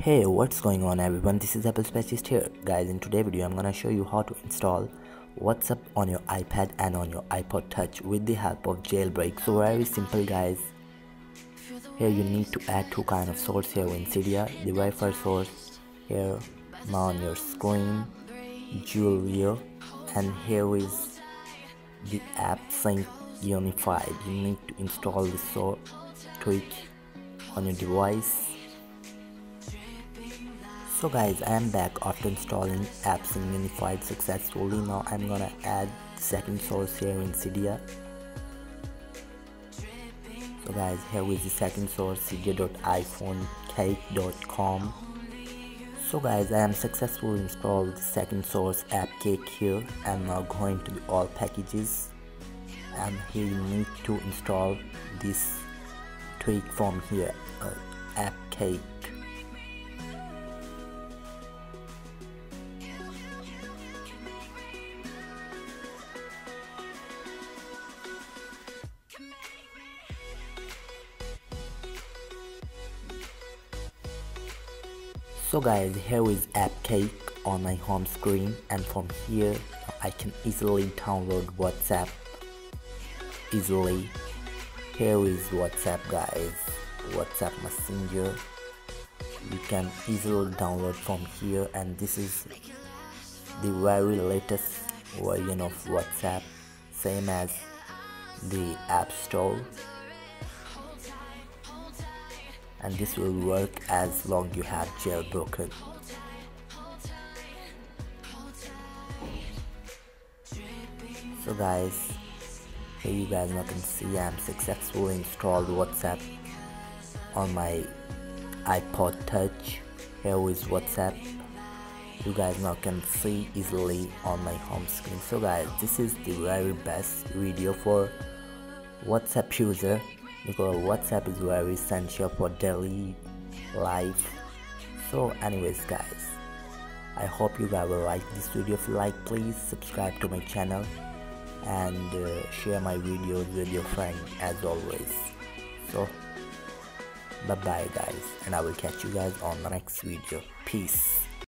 Hey, what's going on everyone, this is Apple Specialist here. Guys, in today's video I'm gonna show you how to install WhatsApp on your iPad and on your iPod touch with the help of jailbreak. So very simple guys. Here you need to add two kind of source here in Cydia. The very first source here on your screen, jewel view, and here is the AppSync Unified. You need to install the source to it on your device. So guys, I am back after installing AppSync Unified successfully. Now I'm gonna add second source here in Cydia. So guys, here is the second source, cydia.iphonecake.com. So guys, I am successfully installed the second source App Cake here. I'm now going to the all packages, and here you need to install this tweak from here, App Cake. So guys, here is App Cake on my home screen, and from here I can easily download WhatsApp easily. Here is WhatsApp guys, WhatsApp Messenger. You can easily download from here, and this is the very latest version of WhatsApp, same as the App Store. And this will work as long you have jailbroken. So guys, here you guys now can see I am successfully installed WhatsApp on my iPod touch. Here is WhatsApp. You guys now can see easily on my home screen. So guys, this is the very best video for WhatsApp user, because WhatsApp is very essential for daily life. So anyways guys, I hope you guys will like this video. If you like, please subscribe to my channel and share my videos with your friends as always. So bye bye guys, and I will catch you guys on the next video. Peace.